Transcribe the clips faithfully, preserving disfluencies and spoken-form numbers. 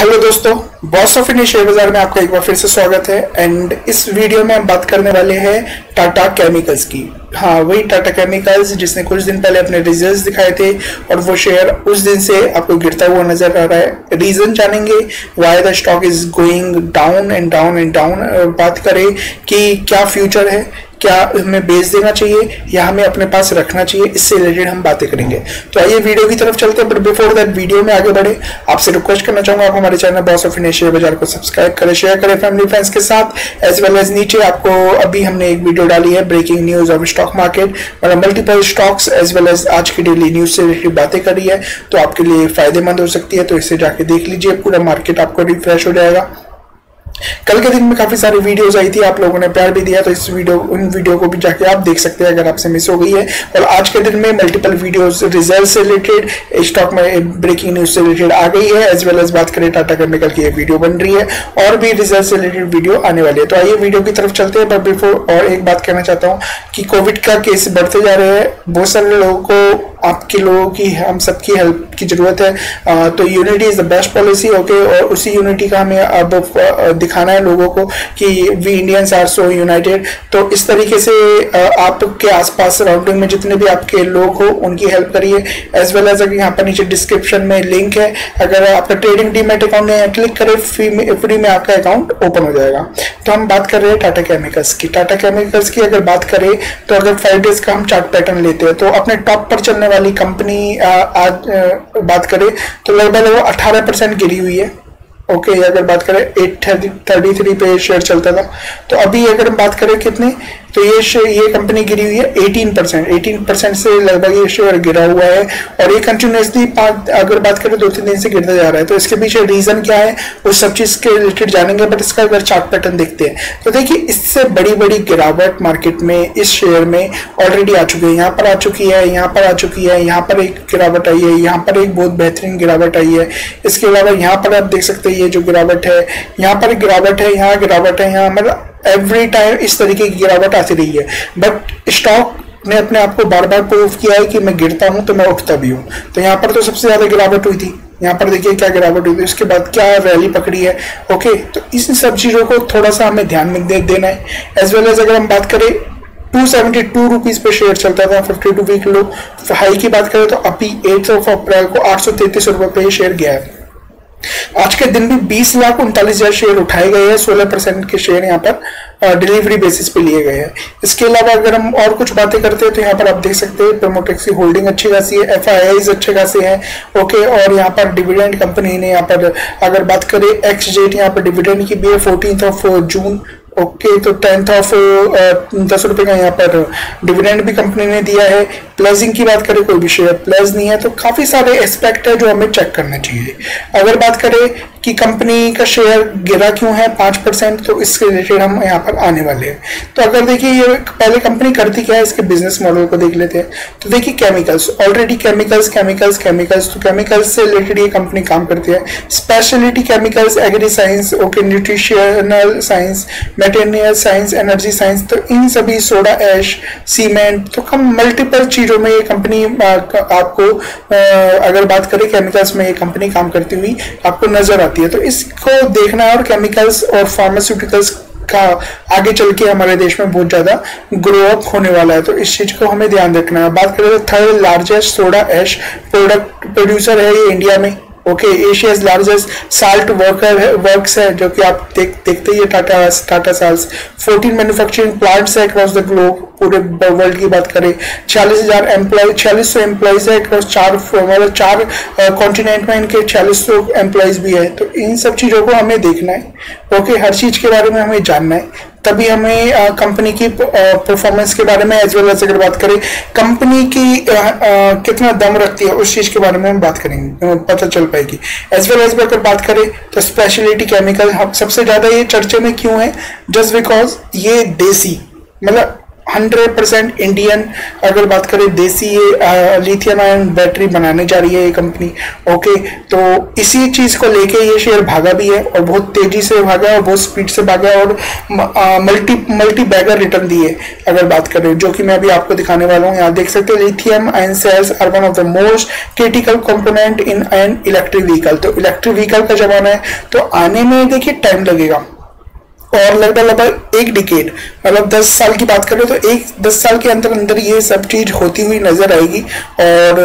Hello दोस्तों, boss of India share बाजार में आपका एक बार फिर से स्वागत है। एंड इस वीडियो में हम बात करने वाले हैं टाटा केमिकल्स की। हाँ, वही टाटा केमिकल्स जिसने कुछ दिन पहले अपने रिजल्ट्स दिखाए थे और वो शेयर उस दिन से आपको गिरता हुआ नजर आ रहा है। रीजन जानेंगे why the stock is going down and down and down. बात करें कि क्या फ्यूचर है, क्या हमें बेच देना चाहिए या हमें अपने पास रखना चाहिए, इससे रिलेटेड हम बातें करेंगे। तो आइए वीडियो की तरफ चलते हैं। बट बिफोर दैट वीडियो में आगे बढ़े, आपसे रिक्वेस्ट करना चाहूंगा आप हमारे channel boss of India share बाजार को सब्सक्राइब करें, शेयर करें फैमिली फ्रेंड्स के साथ, एज वेल एज नीचे आपको अभी हमने एक वीडियो डाली है breaking news of stock market, मतलब multiple stocks as well as आज की डेली न्यूज से रिलेटेड बातें करी है, तो आपके लिए फायदेमंद हो सकती है। तो इसे जाके देख लीजिए, पूरा मार्केट आपको रिफ्रेश हो जाएगा। कल के दिन में काफी सारी वीडियोस आई थी, आप लोगों ने प्यार भी दिया, तो इस वीडियो उन वीडियो को भी जाके आप देख सकते हैं अगर आपसे मिस हो गई है। और आज के दिन में मल्टीपल वीडियोस रिजल्ट से रिलेटेड, स्टॉक में ब्रेकिंग न्यूज से रिलेटेड आ गई है, एज वेल एज बात करें टाटा केमिकल की ये वीडियो बन रही है और भी रिजल्ट से रिलेटेड वीडियो आने वाली है। तो आइए वीडियो की तरफ चलते हैं। बट बिफोर और एक बात कहना चाहता हूँ कि कोविड का केस बढ़ते जा रहे हैं, बहुत सारे लोगों को, आपके लोगों की, हम सबकी हेल्प की जरूरत है। आ, तो unity is the best policy, okay. और उसी यूनिटी का हमें अब दिखाना है लोगों को कि we Indians are so united. तो इस तरीके से आपके आसपास सराउंडिंग में जितने भी आपके लोग हो उनकी हेल्प करिए, एज वेल एज अगर यहाँ पर नीचे डिस्क्रिप्शन में लिंक है, अगर आपका ट्रेडिंग डीमैट अकाउंट है क्लिक करें, फ्री में फ्री में आपका अकाउंट ओपन हो जाएगा। तो हम बात कर रहे हैं टाटा केमिकल्स की। टाटा केमिकल्स की अगर बात करें तो अगर फाइव डेज का हम चार्ट पैटर्न लेते हैं तो अपने टॉप पर चलने वाली कंपनी आज बात करें तो लगभग वो अठारह परसेंट गिरी हुई है, ओके। okay, अगर बात करें एट थर्टी थ्री पे शेयर चलता था, तो अभी अगर हम बात करें कितने, तो ये ये कंपनी गिरी हुई है अठारह परसेंट। अठारह परसेंट से लगभग ये शेयर गिरा हुआ है और ये कंटिन्यूसली पाँच अगर बात करें दो तीन दिन से गिरता जा रहा है। तो इसके पीछे रीजन क्या है वो सब चीज़ के रिलेटेड जानेंगे। बट इसका अगर चार्ट पैटर्न देखते हैं तो देखिए, इससे बड़ी बड़ी गिरावट मार्केट में इस शेयर में ऑलरेडी आ चुकी है, यहाँ पर आ चुकी है, यहाँ पर आ चुकी है, यहाँ पर एक गिरावट आई है, यहाँ पर एक बहुत बेहतरीन गिरावट आई है। इसके अलावा यहाँ पर आप देख सकते हैं ये जो गिरावट है, यहाँ पर गिरावट है, यहाँ गिरावट है, यहाँ मतलब एवरी टाइम इस तरीके की गिरावट आती रही है। बट स्टॉक ने अपने आप को बार बार प्रूव किया है कि मैं गिरता हूं तो मैं उठता भी हूं। तो यहाँ पर तो सबसे ज्यादा गिरावट हुई थी, यहाँ पर देखिए क्या गिरावट हुई थी, उसके बाद क्या रैली पकड़ी है, ओके। तो इन सब चीजों को थोड़ा सा हमें ध्यान में दे देना है। एज वेल एज अगर हम बात करें टू सेवेंटी टू रुपीज पे शेयर चलता था fifty two week low high की बात करें, तो अभी एट ऑफ अप्रैल को आठ सौ तैतीस रुपये पे शेयर गया है। आज के दिन भी बीस लाख उनतालीस हजार शेयर उठाए गए हैं, सोलह परसेंट के शेयर यहाँ पर डिलीवरी बेसिस पे लिए गए हैं। इसके अलावा अगर हम और कुछ बातें करते हैं तो यहाँ पर आप देख सकते हैं प्रमोटेक्स की होल्डिंग अच्छी खासी है, एफ आई आईज अच्छे खासे हैं, ओके। और यहाँ पर डिविडेंड कंपनी ने यहाँ पर अगर बात करें एक्स डेट यहाँ पर डिविडेंड की भी है fourteen of June, okay. okay, तो टेंथ ऑफ दस रुपये का यहाँ पर डिविडेंड भी कंपनी ने दिया है। प्लजिंग की बात करें कोई भी शेयर प्लस नहीं है, तो काफ़ी सारे एस्पेक्ट है जो हमें चेक करना चाहिए। अगर बात करें कि कंपनी का शेयर गिरा क्यों है पाँच परसेंट, तो इसके रिलेटेड हम यहाँ पर आने वाले हैं। तो अगर देखिए ये पहले कंपनी करती क्या है, इसके बिजनेस मॉडल को देख लेते हैं। तो देखिए chemicals, already chemicals chemicals chemicals तो केमिकल्स से रिलेटेड ये कंपनी काम करती है। Speciality chemicals, agri science, okay, nutritional science, material science, energy science, तो इन सभी सोडा ऐश, सीमेंट, तो कम मल्टीपल चीज़ों में ये कंपनी आपको अगर बात करें केमिकल्स में ये कंपनी काम करती हुई आपको नजर, तो इसको देखना है। और केमिकल्स और फार्मास्यूटिकल्स का आगे चल के हमारे देश में बहुत ज्यादा ग्रो अप होने वाला है, तो इस चीज को हमें ध्यान रखना है। बात करें तो third largest soda ash product producer है ये इंडिया में, okay. Asia is largest salt worker है, वर्क्स है, जो कि आप देख देखते ही Tata Tata salts, fourteen manufacturing plants है अक्रॉस द ग्लोब, पूरे वर्ल्ड की बात करें छियालीस हजार एम्प्लॉय छियालीस सौ एम्प्लॉयज है अक्रॉस चार मतलब चार कॉन्टिनेंट में इनके छियालीस सौ एम्प्लॉयज भी है। तो इन सब चीज़ों को हमें देखना है, ओके। हर चीज़ के बारे में हमें जानना है, तभी हमें कंपनी की परफॉर्मेंस के बारे में एज वेल एज अगर बात करें कंपनी की आ, आ, कितना दम रखती है उस चीज़ के बारे में हम बात करेंगे, पता चल पाएगी। एज वेल एज अगर बात करें तो स्पेशलिटी केमिकल हम सबसे ज़्यादा ये चर्चे में क्यों है, जस्ट बिकॉज ये देसी मतलब हंड्रेड परसेंट इंडियन अगर बात करें देसी लिथियम आयन बैटरी बनाने जा रही है ये कंपनी। ओके, तो इसी चीज़ को लेके ये शेयर भागा भी है और बहुत तेज़ी से भागा है और बहुत स्पीड से भागा है और मल्टी मल्टी बैगर रिटर्न दिए अगर बात करें, जो कि मैं अभी आपको दिखाने वाला हूँ। यहाँ देख सकते हो lithium ion cells are one of the most critical component in ion electric vehicle. तो इलेक्ट्रिक व्हीकल का जमाना है तो आने में देखिए टाइम लगेगा और लगभग लगभग एक डिकेड मतलब दस साल की बात करें तो एक दस साल के अंदर अंदर ये सब चीज़ होती हुई नज़र आएगी और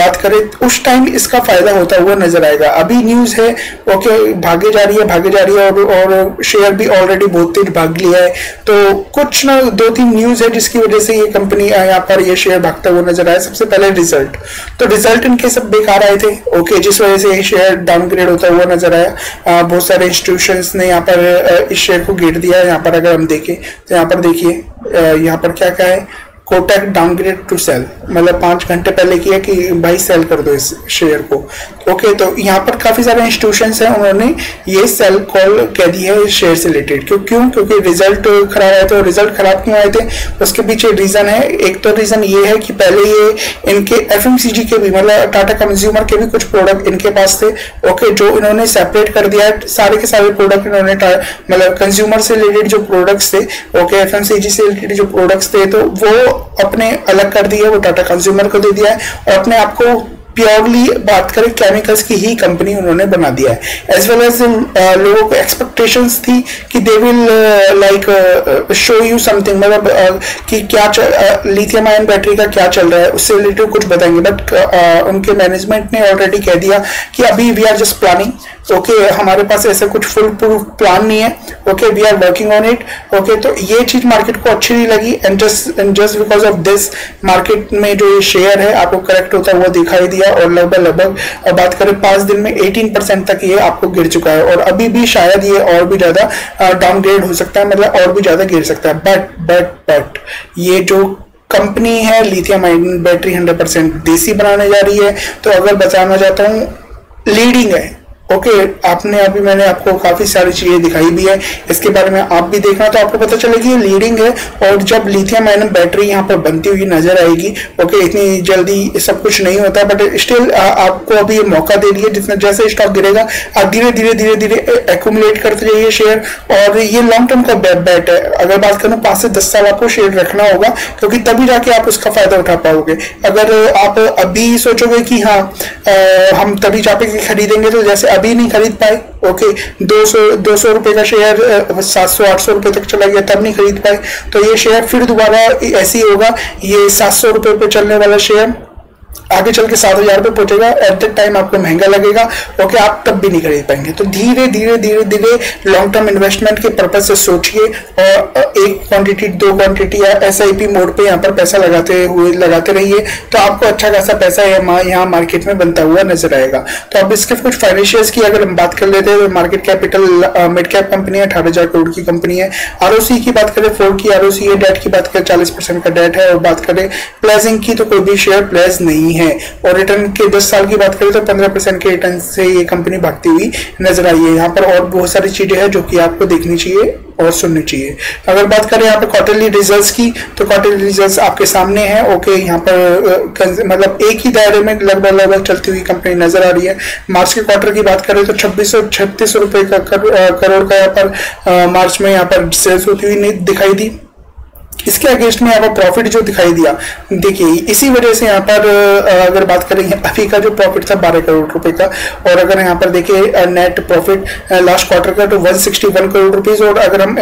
बात करें उस टाइम इसका फ़ायदा होता हुआ नज़र आएगा। अभी न्यूज़ है ओके, भागे जा रही है भागे जा रही है और और शेयर भी ऑलरेडी बहुत तेज भाग लिया है। तो कुछ ना दो तीन न्यूज़ है जिसकी वजह से ये कंपनी यहाँ पर ये शेयर भागता हुआ नज़र आया। सबसे पहले रिजल्ट, तो रिजल्ट इनके सब बेकार आए थे ओके, जिस वजह से ये शेयर डाउनग्रेड होता हुआ नज़र आया। बहुत सारे इंस्टीट्यूशंस ने यहाँ पर इस शेयर को गिर दिया है। यहाँ पर अगर हम देखें तो यहाँ पर देखिए यहाँ पर क्या क्या है, कोटक डाउनग्रेड टू सेल, मतलब पाँच घंटे पहले किया कि भाई सेल कर दो इस शेयर को ओके। तो यहाँ पर काफ़ी सारे इंस्टीट्यूशंस हैं, उन्होंने ये सेल कॉल कह दी है इस शेयर से रिलेटेड। क्यों क्यों क्योंकि रिजल्ट खराब आए थे। रिजल्ट खराब क्यों आए थे उसके पीछे रीज़न है। एक तो रीज़न ये है कि पहले ये इनके एफ एम सी जी के भी मतलब टाटा कंज्यूमर के भी कुछ प्रोडक्ट इनके पास थे ओके, जो इन्होंने सेपरेट कर दिया है। सारे के सारे प्रोडक्ट इन्होंने मतलब कंज्यूमर से रिलेटेड जो प्रोडक्ट्स थे okay, F M C G से रिलेटेड जो प्रोडक्ट्स थे तो वो अपने अलग कर दिया, वो टाटा कंज्यूमर को दे दिया है और अपने आप को प्योरली बात करें केमिकल्स की ही कंपनी उन्होंने बना दिया है। एज वेल एज लोगों को एक्सपेक्टेशंस थी कि they will like show you something, मतलब uh, कि क्या uh, लिथियम आयन बैटरी का क्या चल रहा है उससे रिलेटेड कुछ बताएंगे, बट uh, उनके मैनेजमेंट ने ऑलरेडी कह दिया कि अभी we are just planning okay, हमारे पास ऐसा कुछ फुल प्रूफ प्लान नहीं है okay, we are working on it okay. तो ये चीज़ मार्केट को अच्छी नहीं लगी and just and just because of this market में जो ये शेयर है आपको करेक्ट होता हुआ दिखाई दिया और लगभग लगभग बात करें पाँच दिन में अठारह परसेंट तक ये आपको गिर चुका है और अभी भी शायद ये और भी ज़्यादा डाउनग्रेड हो सकता है, मतलब और भी ज़्यादा गिर सकता है। बट बट बट ये जो कंपनी है lithium ion battery hundred percent देसी बनाने जा रही है, तो अगर बताना चाहता हूँ लीडिंग है ओके okay, आपने अभी मैंने आपको काफ़ी सारी चीज़ें दिखाई भी है इसके बारे में, आप भी देखना तो आपको पता चलेगा ये लीडिंग है। और जब लिथियम आयन बैटरी यहाँ पर बनती हुई नजर आएगी ओके okay, इतनी जल्दी सब कुछ नहीं होता बट स्टिल आपको अभी ये मौका दे दिया। जितना जैसे स्टॉक गिरेगा आप धीरे धीरे धीरे धीरे एक्यूमुलेट करते जाइए शेयर और ये लॉन्ग टर्म का बैट बैट है। अगर बात करूँ पाँच से दस साल आपको शेयर रखना होगा क्योंकि तभी जाके आप उसका फ़ायदा उठा पाओगे। अगर आप अभी सोचोगे कि हाँ हम तभी जा पे खरीदेंगे तो जैसे अभी नहीं खरीद पाए ओके, दो सौ दो सौ रुपये का शेयर सात सौ आठ सौ रुपये तक चला गया तब नहीं खरीद पाए, तो ये शेयर फिर दोबारा ऐसे ही होगा। ये सात सौ रुपये पे चलने वाला शेयर आगे चल के सात हजार रुपये पहुंचेगा, एट दैट टाइम आपको महंगा लगेगा ओके, आप तब भी नहीं खरीद पाएंगे। तो धीरे धीरे धीरे धीरे लॉन्ग टर्म इन्वेस्टमेंट के पर्पज से सोचिए और एक क्वांटिटी दो क्वांटिटी या एस आई पी मोड पे यहाँ पर पैसा लगाते हुए लगाते रहिए तो आपको अच्छा खासा पैसा यहाँ मार्केट में बनता हुआ नजर आएगा। तो अब इसके कुछ फाइनेंशियल्स की अगर हम बात कर लेते हैं तो market capital mid cap company है, अठारह हजार करोड़ की कंपनी है। आर ओ सी की बात करें फोर की आर ओ सी है, डेट की बात करें चालीस परसेंट का डेट है और बात करें प्लेजिंग की तो कोई भी शेयर प्लेज नहीं है और रिटर्न के दस साल की बात करें तो पंद्रह परसेंट के रिटर्न से ये कंपनी भागती हुई नजर आई है। यहाँ पर और बहुत सारी चीजें हैं जो कि आपको देखनी चाहिए और सुननी चाहिए। अगर बात करें यहाँ पर क्वार्टरली रिजल्ट्स की तो क्वार्टरली रिजल्ट्स आपके सामने हैं ओके, यहाँ पर मतलब एक ही दायरे में लगभग लगभग चलती हुई कंपनी नजर आ रही है। मार्च के क्वार्टर की बात करें तो छब्बीस सौ छत्तीस सौ रुपए का करोड़ का यहाँ पर मार्च में यहाँ पर सेल्स होती हुई दिखाई दी। इसके अगेंस्ट में यहाँ पर प्रॉफिट जो दिखाई दिया देखिए, इसी वजह से यहाँ पर अगर बात करें अभी का जो प्रॉफिट था बारह करोड़ रुपए का और अगर यहाँ पर देखें नेट प्रॉफिट लास्ट क्वार्टर का तो एक सौ इकसठ करोड़ रुपए और अगर हम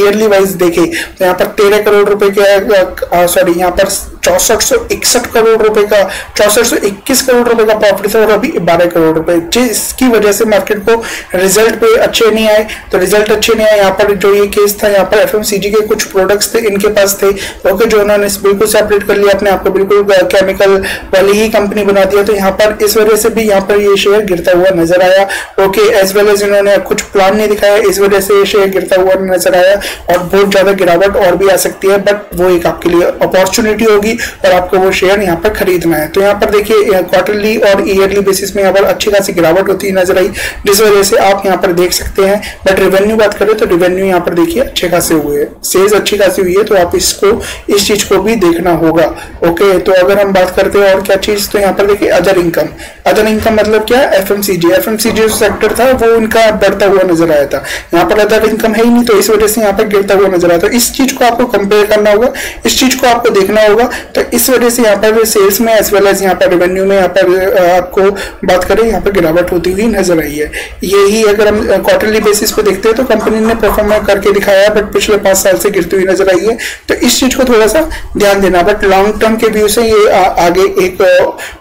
ईयरली वाइज देखें तो यहाँ पर तेरह करोड़ रुपए के सॉरी यहाँ पर चौसठ सौ इकसठ करोड़ रुपए का चौसठ सौ इक्कीस करोड़ रुपए का प्रॉफिट था और अभी बारह करोड़ रुपए, जिसकी वजह से मार्केट को रिजल्ट पे अच्छे नहीं आए। तो रिजल्ट अच्छे नहीं आए यहाँ पर जो ये केस था यहाँ पर एफ एम सी जी के कुछ प्रोडक्ट्स थे इनके पास थे ओके, जो उन्होंने बिल्कुल सेपरेट कर लिया अपने आप को, बिल्कुल केमिकल वाली ही कंपनी बना दिया। तो यहाँ पर इस वजह से भी यहाँ पर ये शेयर गिरता हुआ नजर आया ओके, एज वेल एज इन्होंने कुछ प्लान नहीं दिखाया इस वजह से ये शेयर गिरता हुआ नजर आया और बहुत ज्यादा गिरावट और भी आ सकती है बट वो एक आपके लिए अपॉर्चुनिटी होगी जाएगी और आपको वो शेयर यहाँ पर खरीदना है। तो यहाँ पर देखिए क्वार्टरली और ईयरली बेसिस में यहाँ पर अच्छी खासी गिरावट होती नजर आई, जिस वजह से आप यहाँ पर देख सकते हैं। बट रेवेन्यू बात करें तो रेवेन्यू यहाँ पर देखिए अच्छे खासे हुए हैं, सेल्स अच्छी खासी हुई है, तो आप इसको इस चीज को भी देखना होगा। ओके, तो अगर हम बात करते हैं और क्या चीज, तो यहाँ पर देखिए अदर इनकम। अदर इनकम मतलब क्या, एफएमसीजी। एफएमसीजी सेक्टर था वो इनका बढ़ता हुआ नजर आया था, यहाँ पर अदर इनकम है ही नहीं, तो इस वजह से यहाँ पर गिरता हुआ नजर आया। तो इस चीज को आपको कंपेयर करना होगा, इस चीज को आपको देखना होगा। तो इस वजह से यहाँ पर सेल्स में एज वेल एज यहाँ पर रेवेन्यू में यहाँ पर आपको बात करें यहाँ पर गिरावट होती हुई नजर आई है। यही अगर हम क्वार्टरली बेसिस पे देखते हैं तो कंपनी ने परफॉर्म करके दिखाया, बट पिछले पांच साल से गिरती हुई नजर आई है। तो इस चीज को थोड़ा सा ध्यान देना, बट लॉन्ग टर्म के व्यू से ये आ, आगे एक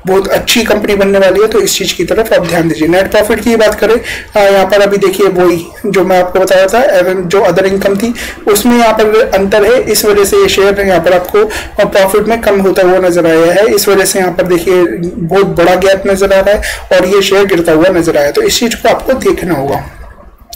बहुत अच्छी कंपनी बनने वाली है, तो इस चीज की तरफ आप ध्यान दीजिए। नेट प्रॉफिट की बात करें यहाँ पर अभी देखिए वही जो मैं आपको बताया था, एवं जो अदर इनकम थी उसमें यहाँ पर अंतर है, इस वजह से ये शेयर यहाँ पर आपको प्रॉफिट में कम होता हुआ नजर आया है। इस वजह से यहाँ पर देखिए बहुत बड़ा गैप नजर आ रहा है और ये शेयर गिरता हुआ नजर आया, तो इस चीज को आपको देखना होगा।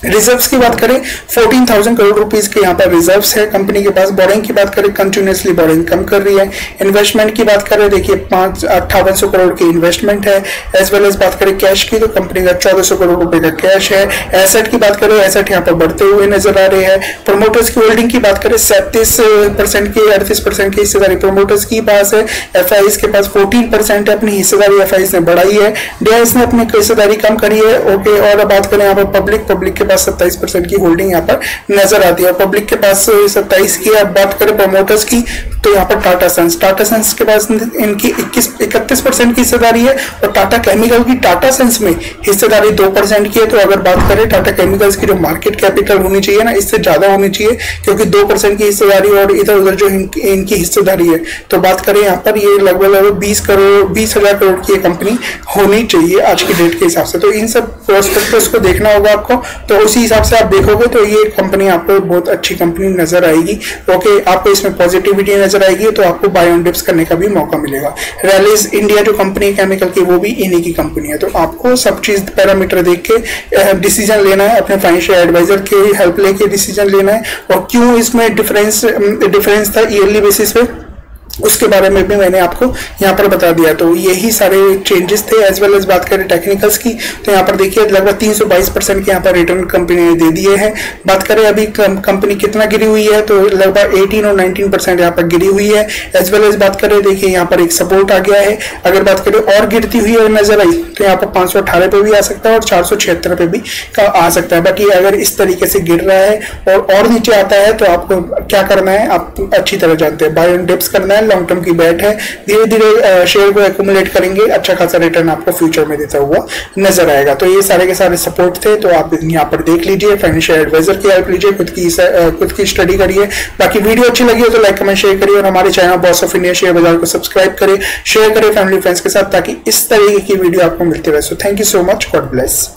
रिजर्व्स की बात करें चौदह हज़ार करोड़ रुपीस के यहाँ पर रिजर्व्स है कंपनी के पास। बोरिंग की बात करें कंटिन्यूसली बोरिंग कम कर रही है। इन्वेस्टमेंट की बात करें देखिए पाँच अट्ठावन सौ करोड़ की इन्वेस्टमेंट है। एज वेल एज बात करें कैश की तो कंपनी का चौदह सौ करोड़ रुपए का कैश है। एसेट की बात करें एसेट यहाँ पर बढ़ते हुए नजर आ रहे हैं। प्रोमोटर्स की होल्डिंग की बात करें सैंतीस परसेंट की अड़तीस परसेंट की हिस्सेदारी प्रोमोटर्स के पास है। एफ आई एस के पास फोर्टीन परसेंट अपनी हिस्सेदारी एफ आई एस ने बढ़ाई है। डी आई एस ने अपनी हिस्सेदारी कम करी है। ओके, और अब बात करें यहाँ पर पब्लिक पब्लिक पास सत्ताईस परसेंट की होल्डिंग यहाँ पर नजर आती है। पब्लिक के पास सत्ताईस की। अब बात करें प्रमोटर्स की तो यहाँ पर टाटा सन्स टाटा सन्स के पास इनकी इक्कीस इकतीस परसेंट की हिस्सेदारी है और टाटा केमिकल की टाटा सन्स में हिस्सेदारी दो परसेंट की है। तो अगर बात करें टाटा केमिकल्स की जो मार्केट कैपिटल होनी चाहिए ना, इससे ज्यादा होनी चाहिए, क्योंकि दो परसेंट की हिस्सेदारी और इधर उधर जो इनकी हिस्सेदारी है, तो बात करें यहाँ पर ये लगभग लगभग बीस करोड़ बीस हजार करोड़ की कंपनी होनी चाहिए आज की डेट के हिसाब से। तो इन सब प्रोस्पेक्टस को देखना होगा आपको, तो उसी हिसाब से आप देखोगे तो ये कंपनी आपको बहुत अच्छी कंपनी नजर आएगी। ओके, आपको इसमें पॉजिटिविटी नजर आएगी, तो आपको बाय ऑन डिप्स करने का भी मौका मिलेगा। रैलीज इंडिया जो कंपनी केमिकल की, वो भी इन्हीं की कंपनी है। तो आपको सब चीज पैरामीटर देख के डिसीजन लेना है, अपने फाइनेंशियल एडवाइजर की हेल्प लेके डिसीजन लेना है। और क्यों इसमें डिफरेंस डिफरेंस था ईयरली बेसिस पे, उसके बारे में भी मैंने आपको यहाँ पर बता दिया। तो यही सारे चेंजेस थे। एज वेल एज बात करें टेक्निकल्स की तो यहाँ पर देखिए लगभग तीन सौ बाईस परसेंट के यहाँ पर रिटर्न कंपनी ने दे दिए हैं। बात करें अभी कंपनी कितना गिरी हुई है तो लगभग अठारह और उन्नीस परसेंट यहाँ पर गिरी हुई है। एज वेल एज बात करें देखिए यहाँ पर एक सपोर्ट आ गया है। अगर बात करें और गिरती हुई और नजर आई तो यहाँ पर पाँच सौ अठारह पे भी आ सकता है और चार सौ छिहत्तर पे भी आ सकता है। बट ये अगर इस तरीके से गिर रहा है और, और नीचे आता है तो आपको क्या करना है आप अच्छी तरह जानते हैं, बाय ऑन डिप्स करना है। लॉन्ग टर्म की बैट है, धीरे धीरे शेयर को एक्यूमुलेट करेंगे, अच्छा खासा रिटर्न आपको फ्यूचर में देता हुआ नजर आएगा। तो ये सारे के सारे सपोर्ट थे, तो आप यहाँ पर देख लीजिए, फाइनेंशियल एडवाइजर की हेल्प लीजिए, खुद की खुद की स्टडी करिए। बाकी वीडियो अच्छी लगी हो तो लाइक कमेंट शेयर करिए और हमारे channel boss of India share बाजार को सब्सक्राइब करें, शेयर करें फैमिली फ्रेंड्स के साथ, ताकि इस तरीके की वीडियो आपको मिलती रहे। So thank you so much, God bless.